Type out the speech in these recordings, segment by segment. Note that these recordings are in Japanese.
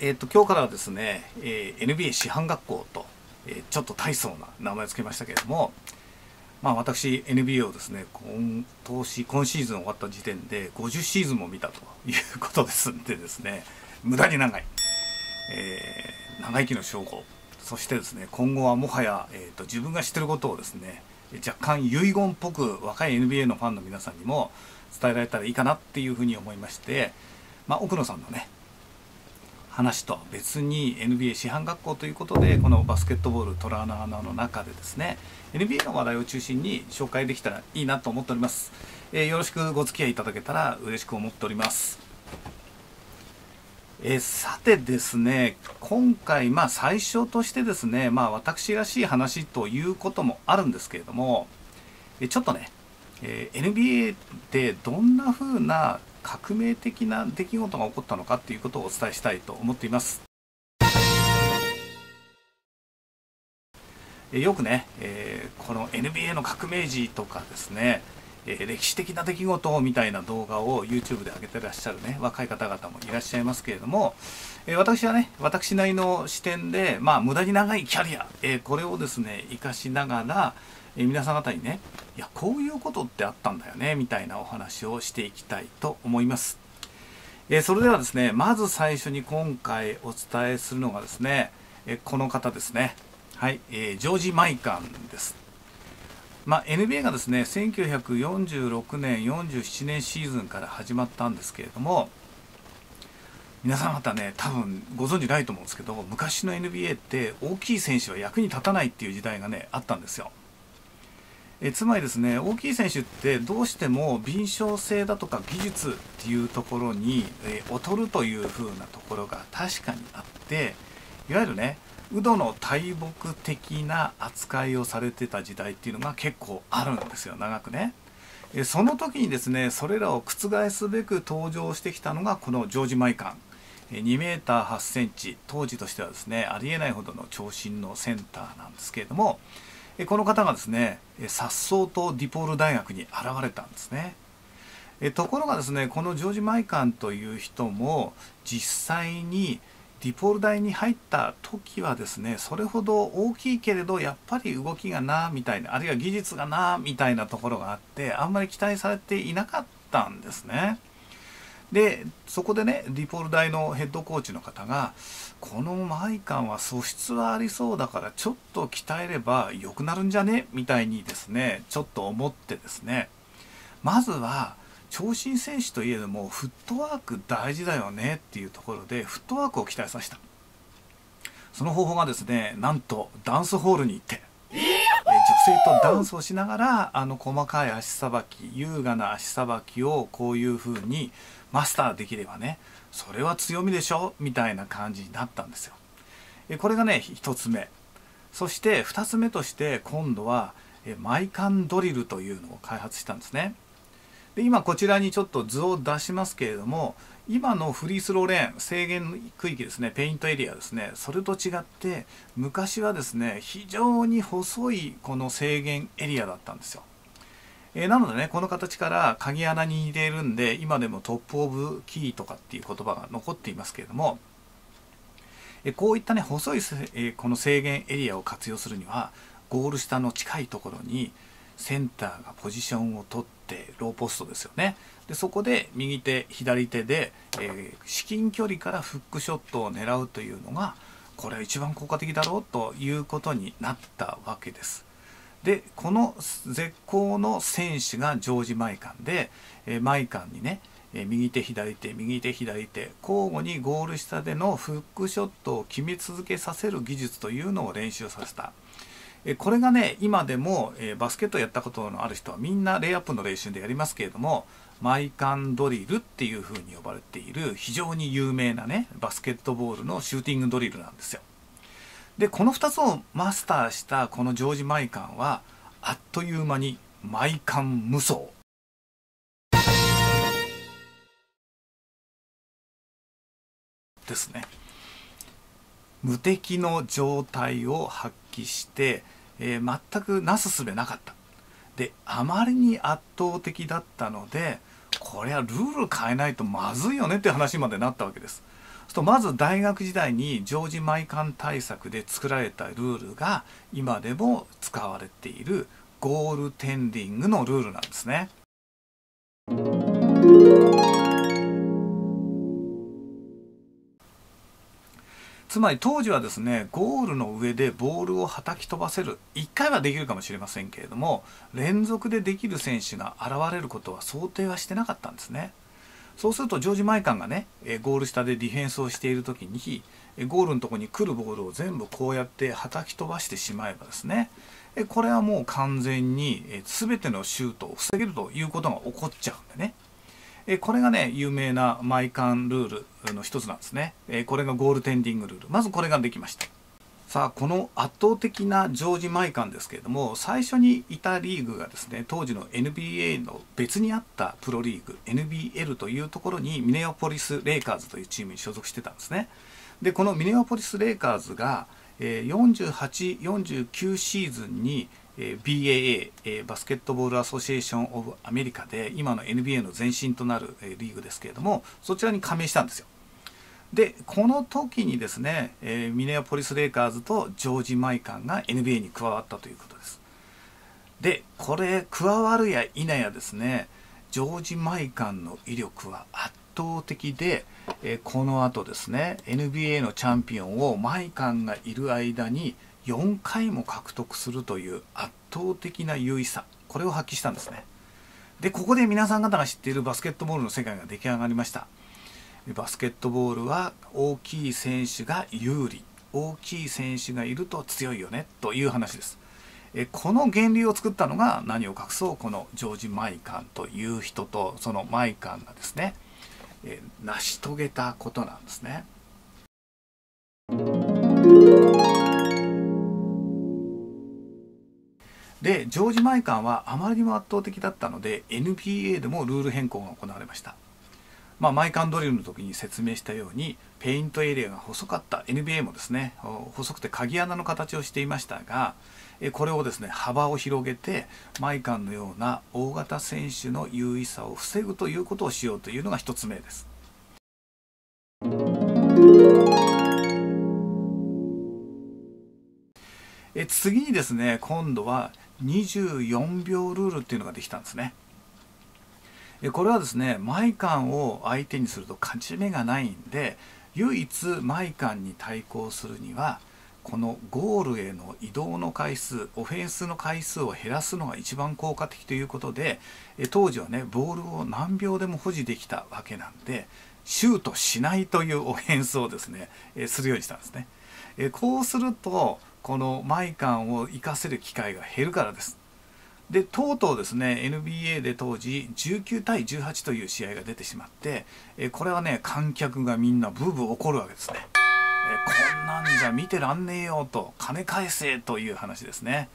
今日からはですね、NBA 師範学校と、ちょっと大層な名前を付けましたけれども、まあ、私 NBA をですね今シーズン終わった時点で50シーズンも見たということですんでですね、無駄に長い、長生きの証拠、そしてですね今後はもはや、自分が知ってることをですね若干遺言っぽく若い NBA のファンの皆さんにも伝えられたらいいかなっていうふうに思いまして、まあ、奥野さんのね話とは別に NBA 師範学校ということでこのバスケットボール虎の穴の中でですね NBA の話題を中心に紹介できたらいいなと思っております、よろしくご付き合いいただけたら嬉しく思っております、さてですね今回まあ最初としてですねまあ私らしい話ということもあるんですけれどもちょっとね、NBA ってどんな風な革命的な出来事が起こったのかということをお伝えしたいと思っています。よくね、この NBA の革命児とかですね、歴史的な出来事みたいな動画を YouTube で上げてらっしゃるね若い方々もいらっしゃいますけれども、私はね私なりの視点で、まあ、無駄に長いキャリア、これをですね生かしながら皆さん方にねいやこういうことってあったんだよねみたいなお話をしていきたいと思います、それではですねまず最初に今回お伝えするのがですね、この方ですねはい、ジョージ・マイカンです、まあ、NBA がですね1946年47年シーズンから始まったんですけれども皆さん方ね多分ご存知ないと思うんですけど昔の NBA って大きい選手は役に立たないっていう時代がねあったんですよ。つまりですね大きい選手ってどうしても敏捷性だとか技術っていうところに劣るというふうなところが確かにあっていわゆるねウドの大木的な扱いをされてた時代っていうのが結構あるんですよ長くね。その時にですねそれらを覆すべく登場してきたのがこのジョージ・マイカン 2m8cm 当時としてはですねありえないほどの長身のセンターなんですけれども。この方がですね、颯爽とディポール大学に現れたんですね。ところがですね、このジョージ・マイカンという人も実際にディポール大に入った時はですね、それほど大きいけれどやっぱり動きがなみたいな、あるいは技術がなみたいなところがあって、あんまり期待されていなかったんですね。でそこでねディポール大のヘッドコーチの方がこのマイカンは素質はありそうだからちょっと鍛えれば良くなるんじゃねみたいにですねちょっと思ってですねまずは長身選手といえどもフットワーク大事だよねっていうところでフットワークを鍛えさせたその方法がですねなんとダンスホールに行って女性とダンスをしながら細かい足さばき優雅な足さばきをこういうふうにマスターできればねそれは強みでしょみたいな感じになったんですよ。これがね1つ目そして2つ目として今度はマイカンドリルというのを開発したんですね。で今こちらにちょっと図を出しますけれども今のフリースローレーン制限区域ですねペイントエリアですねそれと違って昔はですね非常に細いこの制限エリアだったんですよ。なのでねこの形から鍵穴に入れるんで今でもトップ・オブ・キーとかっていう言葉が残っていますけれどもこういったね細いこの制限エリアを活用するにはゴール下の近いところにセンターがポジションを取ってローポストですよねでそこで右手左手で、至近距離からフックショットを狙うというのがこれは一番効果的だろうということになったわけです。でこの絶好の選手がジョージ・マイカンで、マイカンにね、右手左手右手左手交互にゴール下でのフックショットを決め続けさせる技術というのを練習させた。これがね今でもバスケットをやったことのある人はみんなレイアップの練習でやりますけれどもマイカンドリルっていうふうに呼ばれている非常に有名なねバスケットボールのシューティングドリルなんですよ。でこの2つをマスターしたこのジョージ・マイカンはあっという間にマイカン無双ですね。無敵の状態を発揮して、全くなすすべなかったであまりに圧倒的だったのでこれはルール変えないとまずいよねって話までなったわけです。するとまず大学時代に常時毎環対策で作られたルールが今でも使われているゴールテンディングのルールなんですね。つまり当時はですね、ゴールの上でボールをはたき飛ばせる、1回はできるかもしれませんけれども、連続でできる選手が現れることは想定はしてなかったんですね。そうするとジョージ・マイカンがね、ゴール下でディフェンスをしている時にゴールのところに来るボールを全部こうやってはたき飛ばしてしまえばですね、これはもう完全に全てのシュートを防げるということが起こっちゃうんでね。これがね、有名なマイカンルールの一つなんですね。これがゴールテンディングルール。まずこれができました。さあ、この圧倒的なジョージ・マイカンですけれども、最初にいたリーグがですね、当時の NBA の別にあったプロリーグ、NBL というところにミネアポリス・レイカーズというチームに所属してたんですね。で、このミネアポリス・レイカーズが48、49シーズンにBAA バスケットボールアソシエーション・オブ・アメリカで今の NBA の前身となるリーグですけれども、そちらに加盟したんですよ。でこの時にですね、ミネアポリス・レイカーズとジョージ・マイカンが NBA に加わったということです。でこれ加わるや否やですね、ジョージ・マイカンの威力は圧倒的で、このあとですね NBA のチャンピオンをマイカンがいる間に4回も獲得するという圧倒的な優位さ、これを発揮したんですね。でここで皆さん方が知っているバスケットボールの世界が出来上がりました。バスケットボールは大きい選手が有利、大きい選手がいると強いよねという話です。この原理を作ったのが何を隠そう、このジョージ・マイカンという人とそのマイカンがですね、成し遂げたことなんですね。でジョージ・マイカンはあまりにも圧倒的だったので NBA でもルール変更が行われました。まあ、マイカンドリルの時に説明したようにペイントエリアが細かった NBA もですね、細くて鍵穴の形をしていましたが、これをですね幅を広げてマイカンのような大型選手の優位さを防ぐということをしようというのが1つ目です。次にですね、今度は24秒ルールっていうのができたんですね。これはですね、マイカンを相手にすると勝ち目がないんで、唯一マイカンに対抗するにはこのゴールへの移動の回数、オフェンスの回数を減らすのが一番効果的ということで、当時はねボールを何秒でも保持できたわけなんでシュートしないというオフェンスをですねするようにしたんですね。こうするとこのマイカンを活かせる機会が減るからです。でとうとうですね NBA で当時19対18という試合が出てしまって、これはね観客がみんなブーブー怒るわけですね。こんなんじゃ見てらんねえよと、金返せという話ですね。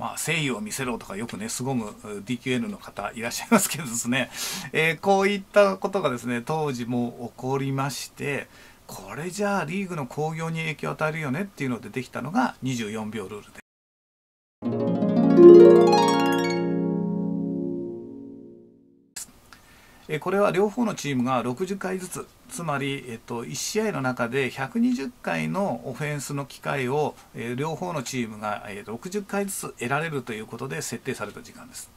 まあ、誠意を見せろとかよくね凄む DQN の方いらっしゃいますけどですね、こういったことがですね当時も起こりまして、これじゃあリーグの興行に影響を与えるよねっていうのでできたのが24秒ルールです。これは両方のチームが60回ずつ、つまり、1試合の中で120回のオフェンスの機会を、両方のチームが、60回ずつ得られるということで設定された時間です。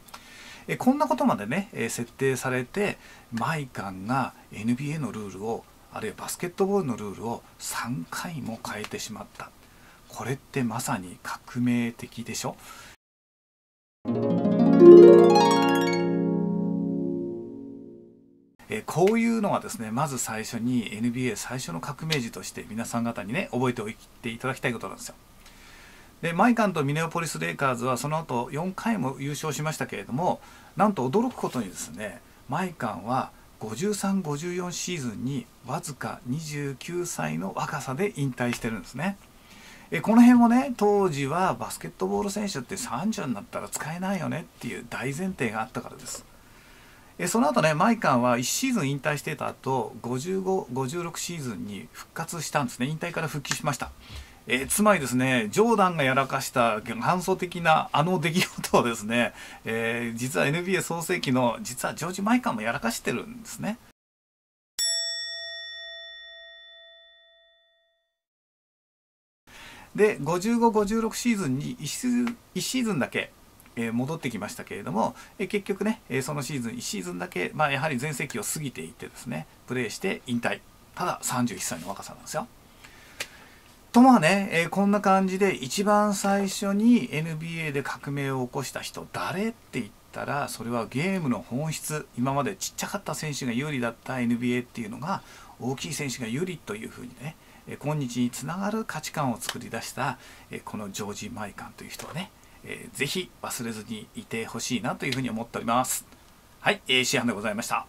こんなことまでね、設定されてマイカンが NBA のルールを、あるいはバスケットボールのルールを3回も変えてしまった。これってまさに革命的でしょ。こういうのはですね、まず最初に NBA 最初の革命児として皆さん方にね覚えておいていただきたいことなんですよ。でマイカンとミネアポリス・レイカーズはその後4回も優勝しましたけれども、なんと驚くことにですね、マイカンは53、54シーズンにわずか29歳の若さで引退してるんですね。この辺もね当時はバスケットボール選手って30になったら使えないよねっていう大前提があったからです。その後ねマイカンは1シーズン引退していた後55、56シーズンに復活したんですね。引退から復帰しました。つまりですね、ジョーダンがやらかした反祖的なあの出来事をですね、実は NBA 創世記の実はジョージ・マイカンもやらかしてるんですね。で55、56シーズンに1シーズンだけ戻ってきましたけれども、結局ねそのシーズン1シーズンだけ、まあ、やはり全盛期を過ぎていってですねプレーして引退、ただ31歳の若さなんですよ。とまあね、こんな感じで一番最初に NBA で革命を起こした人誰って言ったら、それはゲームの本質、今までちっちゃかった選手が有利だった NBA っていうのが大きい選手が有利というふうにね今日につながる価値観を作り出したこのジョージ・マイカンという人をねぜひ忘れずにいてほしいなというふうに思っております。はい、シーハンでございました。